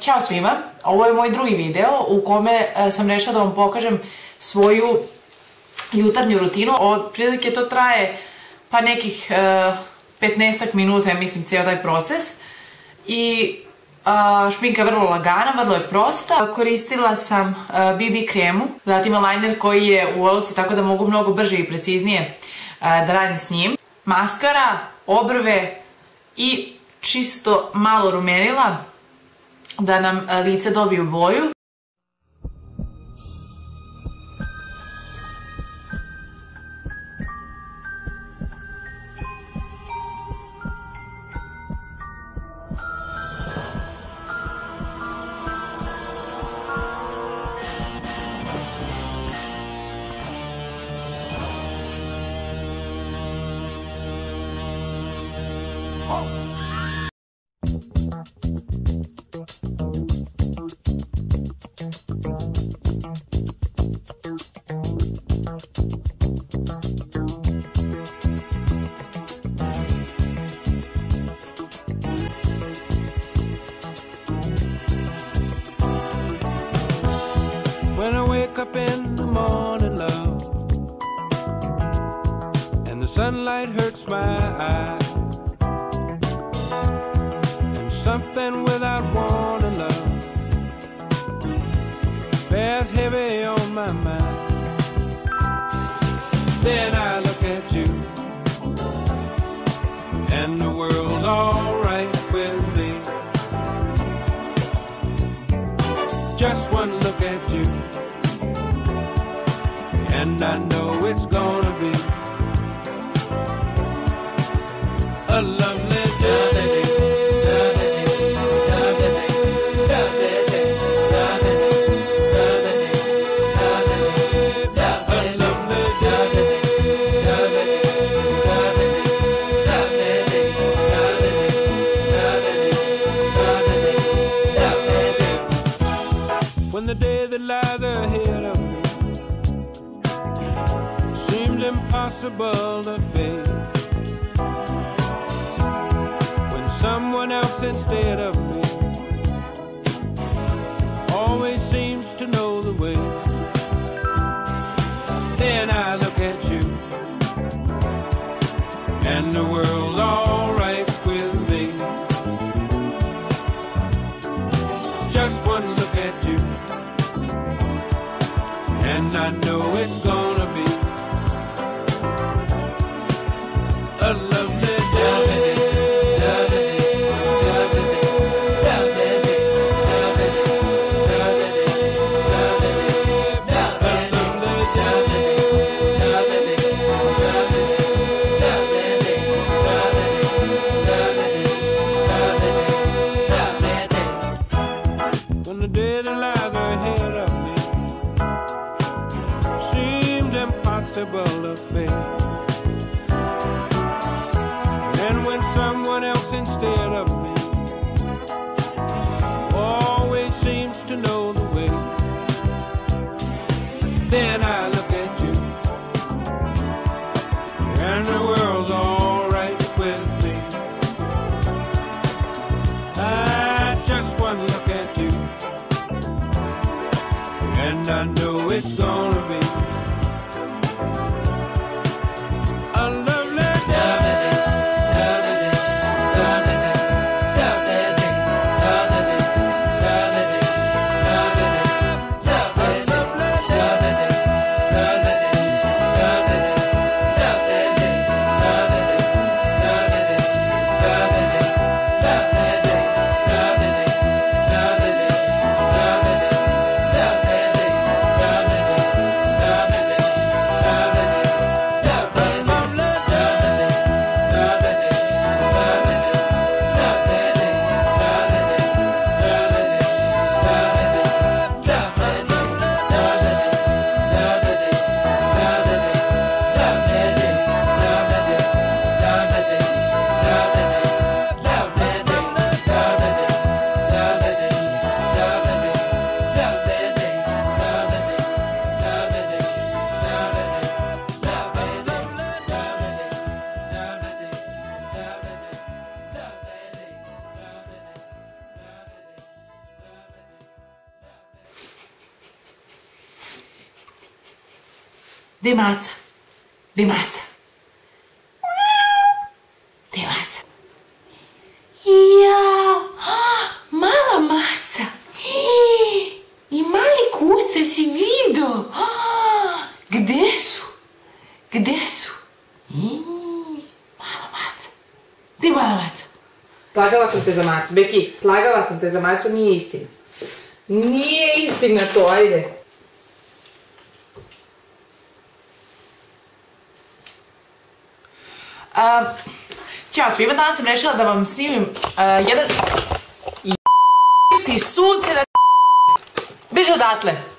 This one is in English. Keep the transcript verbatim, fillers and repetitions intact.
Ćao svima, ovo je moj drugi video u kome sam rešila da vam pokažem svoju jutarnju rutinu. Otprilike to traje pa nekih petnaestak minuta, ja mislim, cijel taj proces. I šminka je vrlo lagana, vrlo je prosta. Koristila sam be be kremu, zatim liner koji je u olovci, tako da mogu mnogo brže i preciznije da radim s njim. Maskara, obrve i čisto malo rumenila da nam lice dobiju boju. When I wake up in the morning, love, and the sunlight hurts my eyes, and something without warning, love, bears heavy on my mind. Then I look at you, and the world's all right with me. Just one look at you, and I know it's gonna be a lovely day. Impossible to face when someone else instead of me always seems to know the way. Then I look at you, and the world's all right with me. Just one look at you, and I know it's gonna be a lovely day. When the day that lies ahead of me seems impossible to face, someone else instead of me always seems to know the way. Then I look at you, and the world's all right with me. I just one look at you, and I know it's gonna be a lovely day. Gdje maca? Gdje maca? Gdje maca? Jao, mala maca. I mali kuce si vidio. Gdje su? Gdje su? Mala maca. Gdje mala maca? Slagala sam te za macu. Beki, slagala sam te za macu, nije istina. Nije istina to, ajde. Ćao svima, danas sam rešila da vam snimim jedan... I... ti sunce da... Biži odatle.